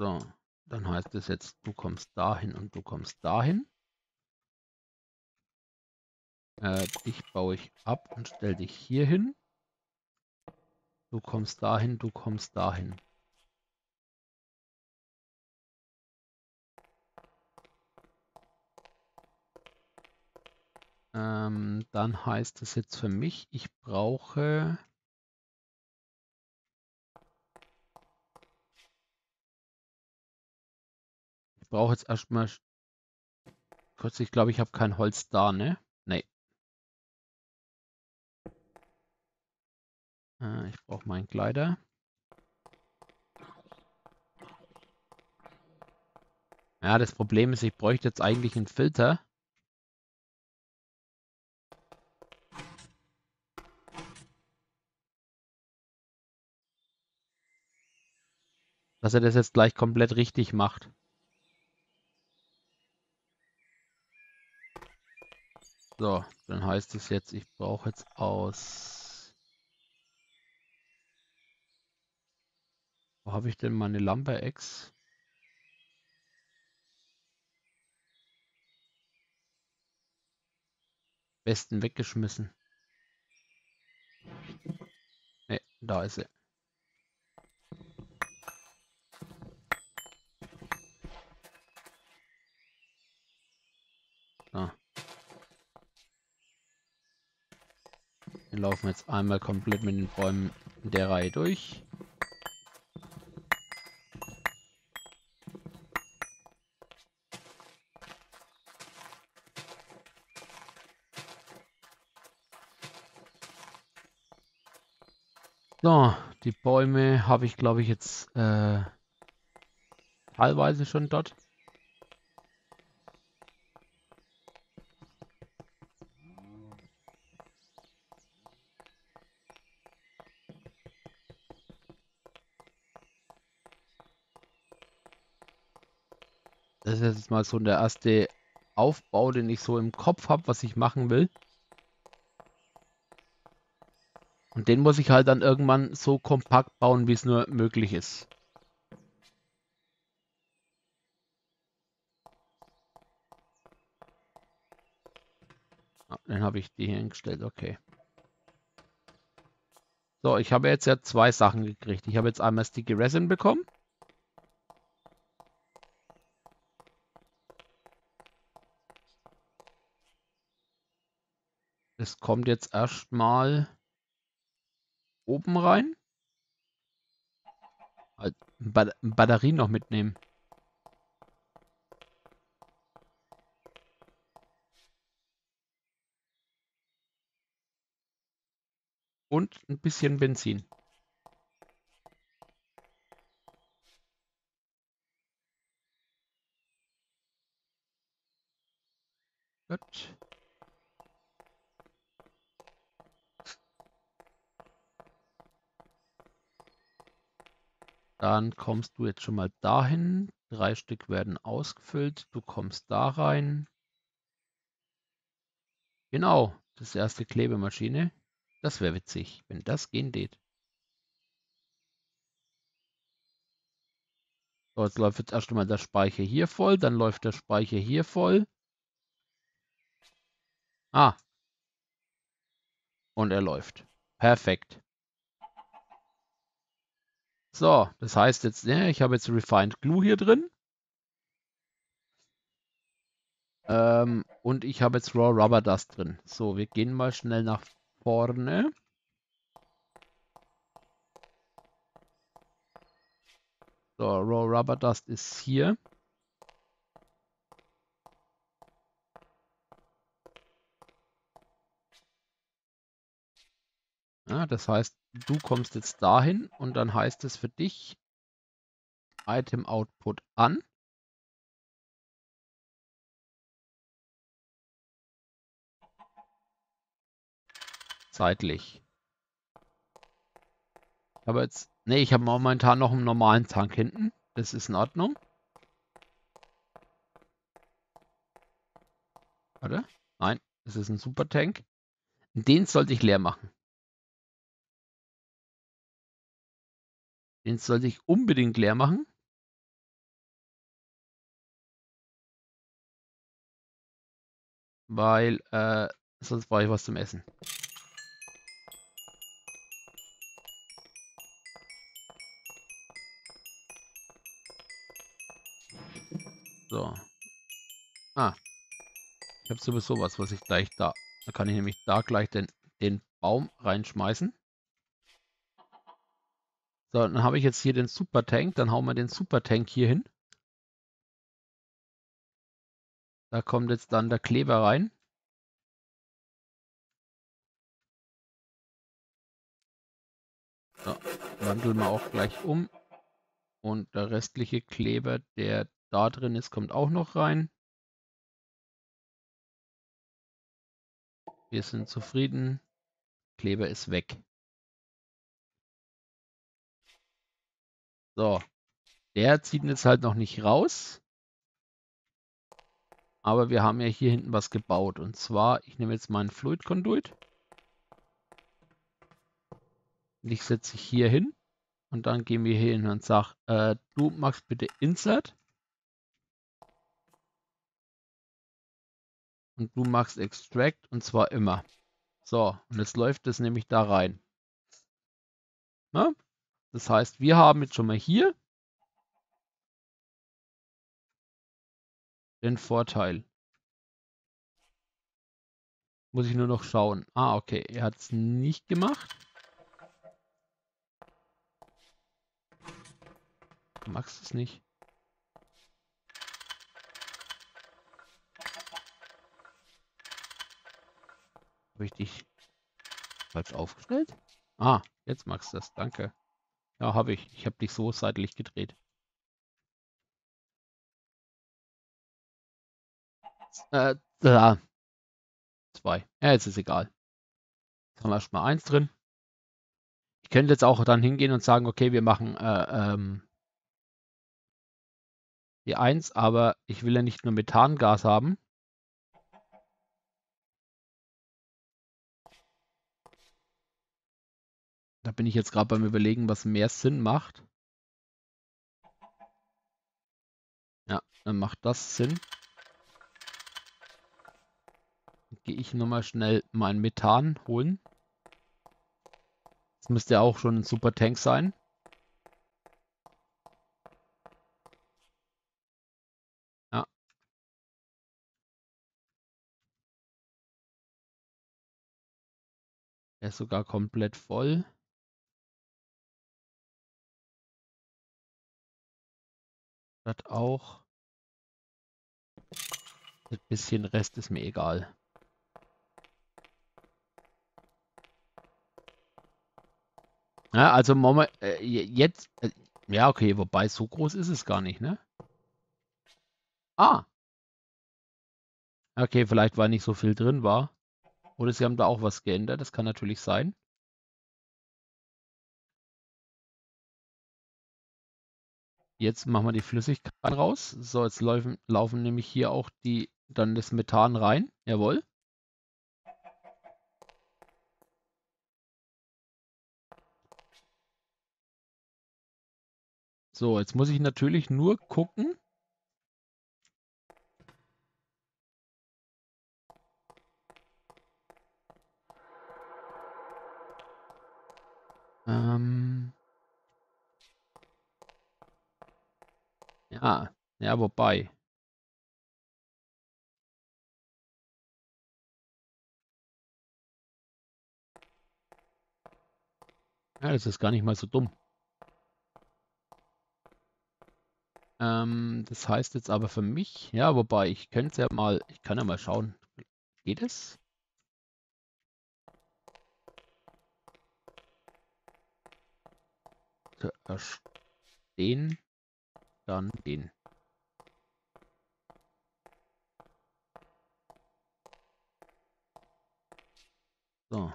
So, dann heißt es jetzt, du kommst dahin und du kommst dahin. Äh, dich baue ich ab und stell dich hier hin. Du kommst dahin, du kommst dahin. Ähm, dann heißt es jetzt für mich, ich brauche... Ich brauche jetzt erstmal kurz, ich glaube, ich habe kein Holz da, ne? Nee. Äh, ich brauche meinen Kleider. Ja, das Problem ist, ich bräuchte jetzt eigentlich einen Filter. Dass er das jetzt gleich komplett richtig macht. So, dann heißt es jetzt, ich brauche jetzt aus... Wo habe ich denn meine Lampe-Ex? Besten weggeschmissen. Ne, da ist sie. So. Wir laufen jetzt einmal komplett mit den Bäumen in der Reihe durch. So, die Bäume habe ich, glaube ich, jetzt äh, teilweise schon dort. Das ist jetzt mal so der erste Aufbau, den ich so im Kopf habe, was ich machen will. Und den muss ich halt dann irgendwann so kompakt bauen, wie es nur möglich ist. Ah, dann habe ich die hier hingestellt, okay. So, ich habe jetzt ja zwei Sachen gekriegt. Ich habe jetzt einmal Sticky Resin bekommen. Das kommt jetzt erstmal oben rein. Halt, ba- Batterien noch mitnehmen. Und ein bisschen Benzin. Gut. Dann kommst du jetzt schon mal dahin. Drei Stück werden ausgefüllt. Du kommst da rein. Genau, das ist die erste Klebemaschine. Das wäre witzig, wenn das gehen geht. So, jetzt läuft jetzt erst einmal der Speicher hier voll, dann läuft der Speicher hier voll. Ah. Und er läuft. Perfekt. So, das heißt jetzt, ne, ich habe jetzt Refined Glue hier drin. Ähm, und ich habe jetzt Raw Rubber Dust drin. So, wir gehen mal schnell nach vorne. So, Raw Rubber Dust ist hier. Ja, das heißt, du kommst jetzt dahin und dann heißt es für dich Item Output an. Zeitlich. Aber jetzt, nee, ich habe momentan noch einen normalen Tank hinten. Das ist in Ordnung. Warte. Nein, das ist ein Super Tank. Den sollte ich leer machen. Den sollte ich unbedingt leer machen. Weil äh, sonst brauche ich was zum Essen. So. Ah. Ich habe sowieso was, was ich gleich da... Da kann ich nämlich da gleich den, den Baum reinschmeißen. So, dann habe ich jetzt hier den Super Tank. Dann hauen wir den Super Tank hier hin. Da kommt jetzt dann der Kleber rein. So, wandeln wir auch gleich um. Und der restliche Kleber, der... da drin ist, kommt auch noch rein. Wir sind zufrieden. Kleber ist weg. So. Der zieht jetzt halt noch nicht raus. Aber wir haben ja hier hinten was gebaut. Und zwar, ich nehme jetzt meinen Fluidkonduit. Ich setze ich hier hin. Und dann gehen wir hier hin und sagen, äh, du machst bitte Insert. Und du machst Extract und zwar immer. So, und jetzt läuft das nämlich da rein. Na? Das heißt, wir haben jetzt schon mal hier den Vorteil. Muss ich nur noch schauen. Ah, okay, er hat es nicht gemacht. Du magst es nicht. Habe ich dich falsch aufgestellt? Ah, jetzt magst du das. Danke. Ja, habe ich. Ich habe dich so seitlich gedreht. Äh, da. Zwei. Ja, jetzt ist egal. Jetzt haben wir erstmal eins drin. Ich könnte jetzt auch dann hingehen und sagen, okay, wir machen äh, ähm, E eins, aber ich will ja nicht nur Methangas haben. Da bin ich jetzt gerade beim Überlegen, was mehr Sinn macht. Ja, dann macht das Sinn. Dann gehe ich nochmal schnell mein Methan holen. Das müsste ja auch schon ein super Tank sein. Ja. Der ist sogar komplett voll. Das auch. Ein bisschen Rest ist mir egal. Ja, also Moment, äh, jetzt, äh, ja okay, wobei so groß ist es gar nicht, ne? Ah! Okay, vielleicht weil nicht so viel drin war. Oder sie haben da auch was geändert, das kann natürlich sein. Jetzt machen wir die Flüssigkeit raus. So, jetzt laufen, laufen nämlich hier auch die dann das Methan rein. Jawohl. So, jetzt muss ich natürlich nur gucken. Ähm... Ja, ja, wobei. Ja, das ist gar nicht mal so dumm. Ähm, das heißt jetzt aber für mich, ja, wobei, ich könnte es ja mal, ich kann ja mal schauen. Geht es? Zuerst den. Dann den. So.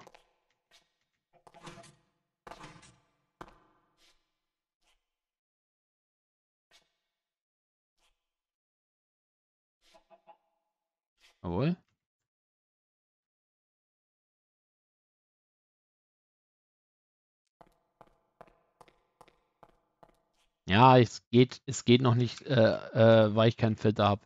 Jawohl. Ja, es geht, es geht noch nicht, äh, äh, weil ich keinen Filter habe.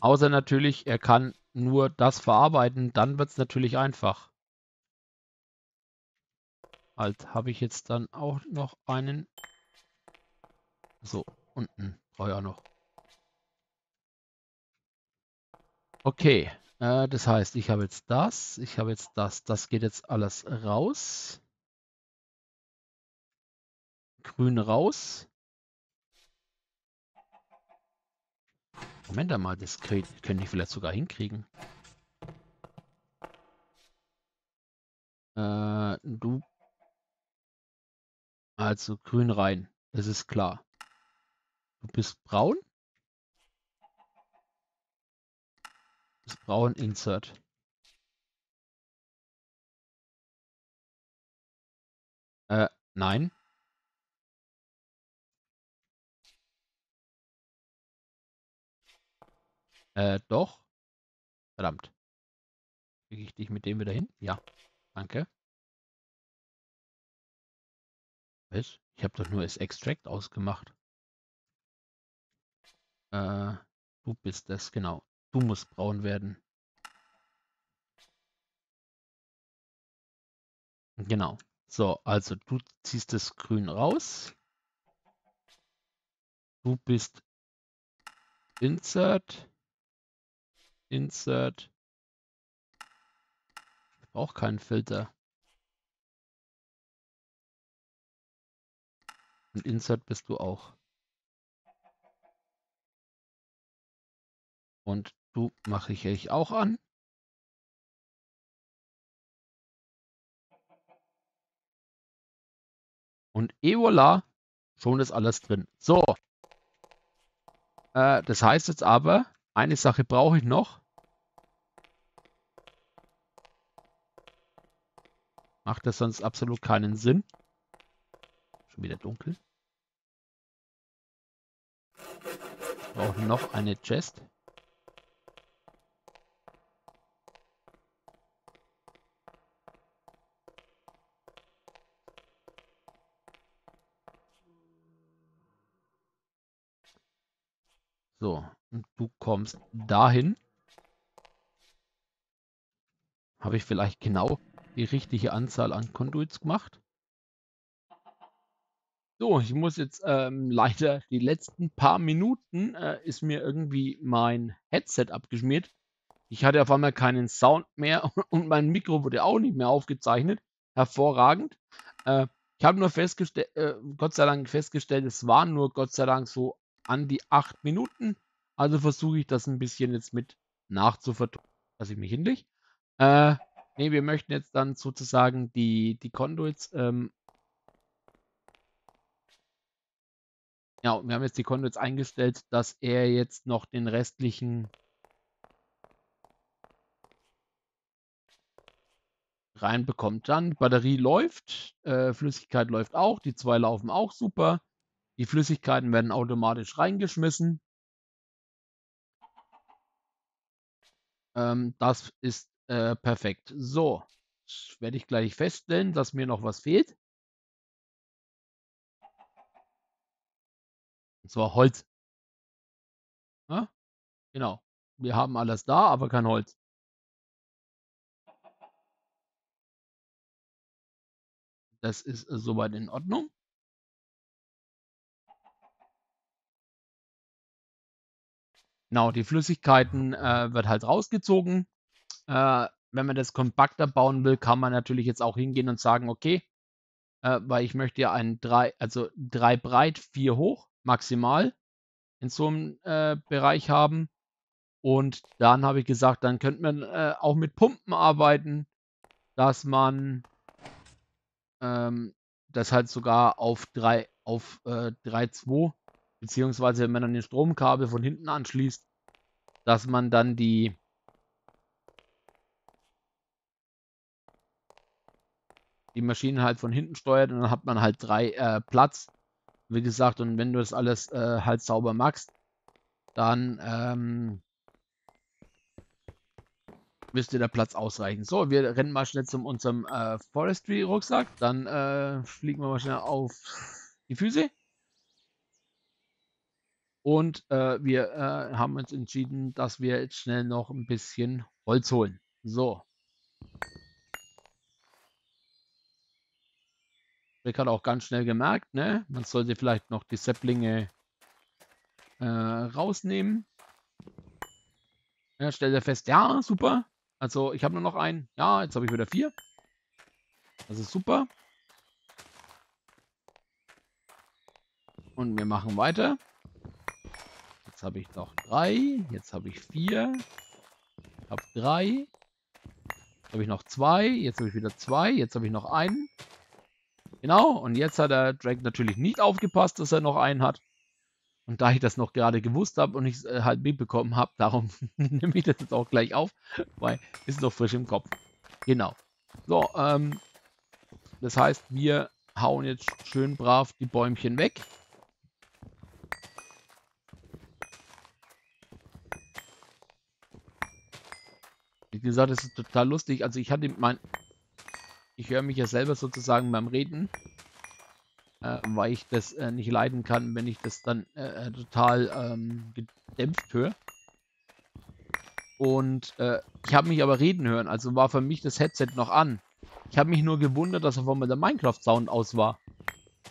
Außer natürlich, er kann nur das verarbeiten, dann wird es natürlich einfach. Halt, habe ich jetzt dann auch noch einen. So, unten brauche ich auch noch. Okay, äh, das heißt, ich habe jetzt das, ich habe jetzt das, das geht jetzt alles raus. Grün raus. Moment einmal, das könnte ich vielleicht sogar hinkriegen. Äh, du. Also grün rein, das ist klar. Du bist braun. Braun Insert. Äh, nein. Äh, doch. Verdammt. Kriege ich dich mit dem wieder hin? Ja. Danke. Was? Ich habe doch nur das Extract ausgemacht. Äh, du bist es, genau. Du musst braun werden. Genau. So, also du ziehst das Grün raus. Du bist Insert. Insert. Ich brauche keinen Filter. Und Insert bist du auch. Und du mache ich euch auch an. Und et voilà, schon ist alles drin. So. Äh, das heißt jetzt aber, Eine Sache brauche ich noch. Macht das sonst absolut keinen Sinn. Schon wieder dunkel. Ich brauche noch eine Chest. So, und du kommst dahin. Habe ich vielleicht genau die richtige Anzahl an Conduits gemacht? So, ich muss jetzt ähm, leider die letzten paar Minuten äh, ist mir irgendwie mein Headset abgeschmiert. Ich hatte auf einmal keinen Sound mehr und mein Mikro wurde auch nicht mehr aufgezeichnet. Hervorragend. Äh, ich habe nur festgestellt, äh, Gott sei Dank festgestellt, es waren nur Gott sei Dank so an die acht Minuten. Also versuche ich das ein bisschen jetzt mit nachzuvertonen, dass ich mich hinlege. Äh, ne, wir möchten jetzt dann sozusagen die, die Conduits, ähm, ja, wir haben jetzt die Conduits eingestellt, dass er jetzt noch den restlichen reinbekommt. Dann, die Batterie läuft, äh, Flüssigkeit läuft auch, die zwei laufen auch super. Die Flüssigkeiten werden automatisch reingeschmissen. Ähm, das ist äh, perfekt. So, werde ich gleich feststellen, dass mir noch was fehlt. Und zwar Holz. Ja? Genau. Wir haben alles da, aber kein Holz. Das ist äh, soweit in Ordnung. Genau, die Flüssigkeiten äh, wird halt rausgezogen. Äh, wenn man das kompakter bauen will, kann man natürlich jetzt auch hingehen und sagen, okay, äh, weil ich möchte ja einen drei, also drei breit, vier hoch, maximal in so einem äh, Bereich haben. Und dann habe ich gesagt, dann könnte man äh, auch mit Pumpen arbeiten, dass man ähm, das halt sogar auf drei, auf äh, drei Komma zwei. Beziehungsweise, wenn man dann den Stromkabel von hinten anschließt, dass man dann die die Maschine halt von hinten steuert und dann hat man halt drei äh, Platz. Wie gesagt, und wenn du das alles äh, halt sauber machst, dann ähm, müsste der Platz ausreichen. So, wir rennen mal schnell zu unserem äh, Forestry-Rucksack. Dann äh, fliegen wir mal schnell auf die Füße. Und äh, wir äh, haben uns entschieden, dass wir jetzt schnell noch ein bisschen Holz holen. So. Ich habe auch ganz schnell gemerkt, ne? Man sollte vielleicht noch die Säpplinge äh, rausnehmen. Ja, stellt er fest, ja, super. Also ich habe nur noch einen. Ja, jetzt habe ich wieder vier. Das ist super. Und wir machen weiter. Jetzt habe ich noch drei, jetzt habe ich vier, habe drei, habe ich noch zwei, jetzt habe ich wieder zwei, jetzt habe ich noch einen. Genau, und jetzt hat der Drake natürlich nicht aufgepasst, dass er noch einen hat. Und da ich das noch gerade gewusst habe und ich äh, halt mitbekommen habe, darum nehme ich das jetzt auch gleich auf, weil ist noch frisch im Kopf. Genau. So, ähm, das heißt, wir hauen jetzt schön brav die Bäumchen weg. Wie gesagt, das ist total lustig. Also ich hatte mein... Ich höre mich ja selber sozusagen beim Reden, äh, weil ich das äh, nicht leiden kann, wenn ich das dann äh, total ähm, gedämpft höre. Und äh, ich habe mich aber reden hören, also war für mich das Headset noch an. Ich habe mich nur gewundert, dass auf einmal der Minecraft-Sound aus war.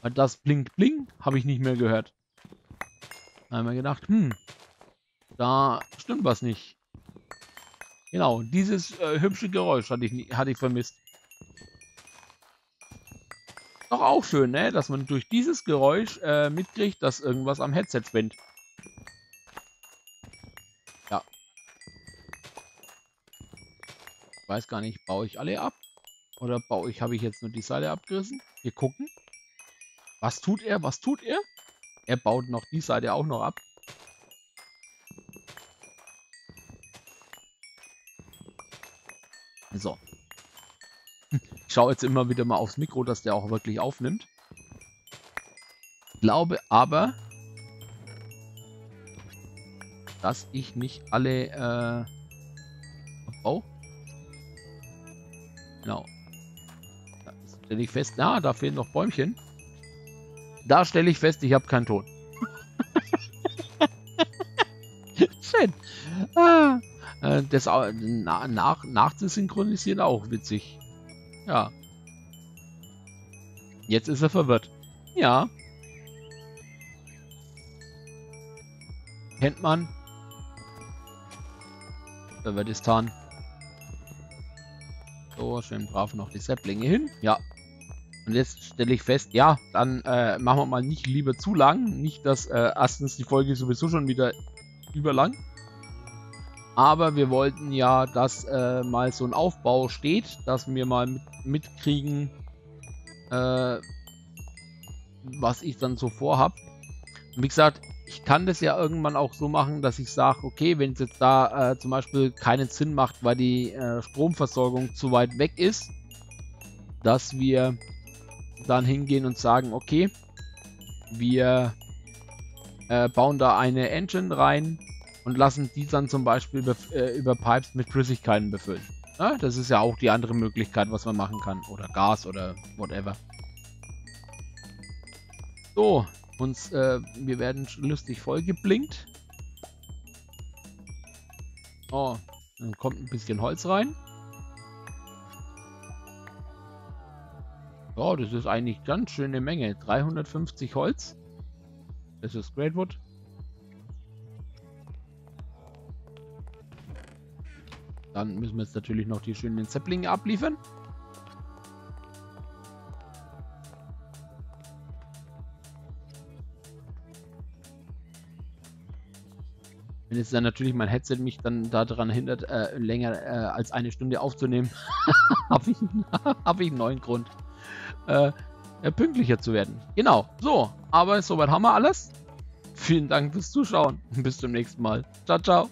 Weil das Blink Blink habe ich nicht mehr gehört. Da habe ich mir gedacht, hm, da stimmt was nicht. Genau, dieses äh, hübsche Geräusch hatte ich, nie, hatte ich vermisst. Doch auch schön, ne? Dass man durch dieses Geräusch äh, mitkriegt, dass irgendwas am Headset spinnt. Ja. Ich weiß gar nicht, baue ich alle ab? Oder baue ich, habe ich jetzt nur die Seite abgerissen? Wir gucken. Was tut er? Was tut er? Er baut noch die Seite auch noch ab. So. Ich schaue jetzt immer wieder mal aufs Mikro, dass der auch wirklich aufnimmt. Ich glaube aber, dass ich nicht alle... Äh oh. Genau. Da stelle ich fest... Na, da fehlen noch Bäumchen. Da stelle ich fest, ich habe keinen Ton. Schön. Ah, das nach, nach, nach zu synchronisieren auch witzig. Ja. Jetzt ist er verwirrt. Ja. Kennt man. Verwirrtistan. So, schön brav noch die Sapplinge hin. Ja. Und jetzt stelle ich fest, ja, dann äh, machen wir mal nicht lieber zu lang. Nicht, dass äh, erstens die Folge sowieso schon wieder überlang. Aber wir wollten ja, dass äh, mal so ein Aufbau steht, dass wir mal mit, mitkriegen, äh, was ich dann so vorhab. Und wie gesagt, ich kann das ja irgendwann auch so machen, dass ich sage, okay, wenn es jetzt da äh, zum Beispiel keinen Sinn macht, weil die äh, Stromversorgung zu weit weg ist, dass wir dann hingehen und sagen, okay, wir äh, bauen da eine Engine rein. Und lassen die dann zum Beispiel über, äh, über Pipes mit Flüssigkeiten befüllen. Ja, das ist ja auch die andere Möglichkeit, was man machen kann. Oder Gas oder whatever. So, uns, äh, wir werden lustig vollgeblinkt. Oh, dann kommt ein bisschen Holz rein. Ja, das ist eigentlich ganz schöne Menge. dreihundertfünfzig Holz. Das ist Greatwood. Dann müssen wir jetzt natürlich noch die schönen Zepplinge abliefern. Wenn jetzt dann natürlich mein Headset mich dann daran hindert, äh, länger äh, als eine Stunde aufzunehmen, habe ich, hab ich einen neuen Grund, äh, pünktlicher zu werden. Genau, so, aber soweit haben wir alles. Vielen Dank fürs Zuschauen. Bis zum nächsten Mal. Ciao, ciao.